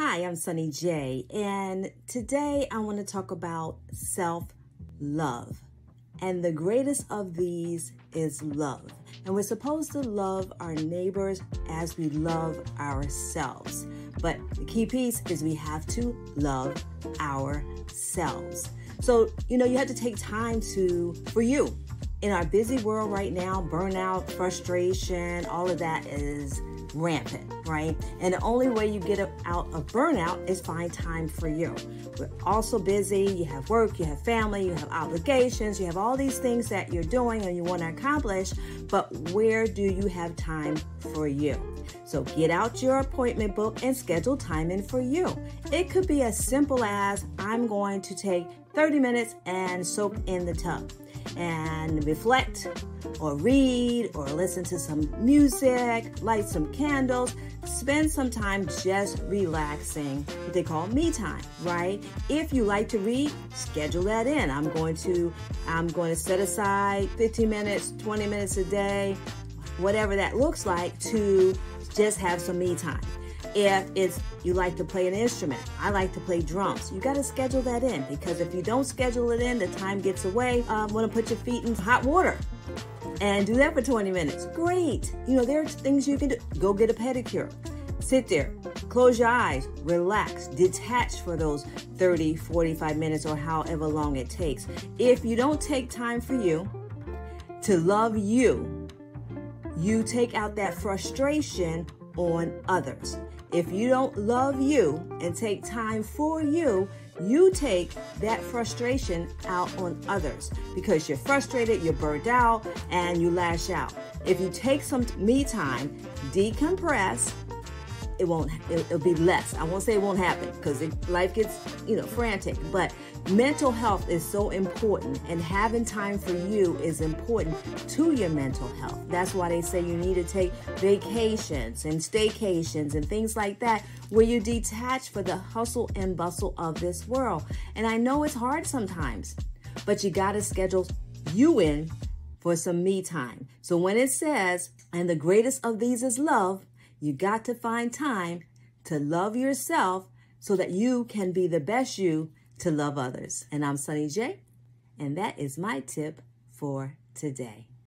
Hi, I'm Sunnie J, and today I want to talk about self-love. And the greatest of these is love. And we're supposed to love our neighbors as we love ourselves. But the key piece is we have to love ourselves. So, you have to take time for you. In our busy world right now, burnout, frustration, all of that is rampant, right? And the only way you get out of burnout is find time for you. We're also busy. You have work, you have family, you have obligations, you have all these things that you're doing and you want to accomplish, but where do you have time for you? So get out your appointment book and schedule time in for you. It could be as simple as I'm going to take 30 minutes and soak in the tub and reflect or read or listen to some music, light some candles, spend some time just relaxing, what they call me time, right? If you like to read, schedule that in. I'm going to set aside 15 minutes, 20 minutes a day, whatever that looks like, to just have some me time. If you like to play an instrument, I like to play drums. You got to schedule that in, because if you don't schedule it in, the time gets away. Want to put your feet in hot water and do that for 20 minutes. Great. There are things you can do. Go get a pedicure. Sit there. Close your eyes. Relax. Detach for those 30, 45 minutes or however long it takes. If you don't take time for you to love you, you take out that frustration on others. If you don't love you and take time for you, you take that frustration out on others, because you're frustrated, you're burned out, and you lash out. If you take some me time, decompress, it'll be less. I won't say it won't happen, because life gets, frantic, but mental health is so important, and having time for you is important to your mental health. That's why they say you need to take vacations and staycations and things like that, where you detach for the hustle and bustle of this world. And I know it's hard sometimes, but you got to schedule you in for some me time. So when it says, and the greatest of these is love, you got to find time to love yourself so that you can be the best you to love others. And I'm Sunnie J, and that is my tip for today.